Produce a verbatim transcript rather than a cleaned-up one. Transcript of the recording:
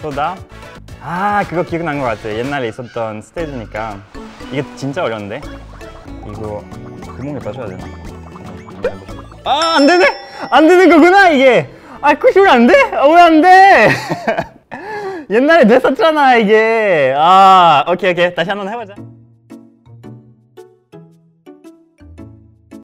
소다. 아, 그거 기억난 것 같아요. 옛날에 있었던 스테이지니까. 이게 진짜 어려운데? 이거 구멍에 빠져야 되나? 아, 안 되네! 안 되는 거구나, 이게! 아, 쿠션 안 돼? 아, 왜 안 돼? 옛날에 냈었잖아, 이게. 아, 오케이, 오케이. 다시 한번 해보자.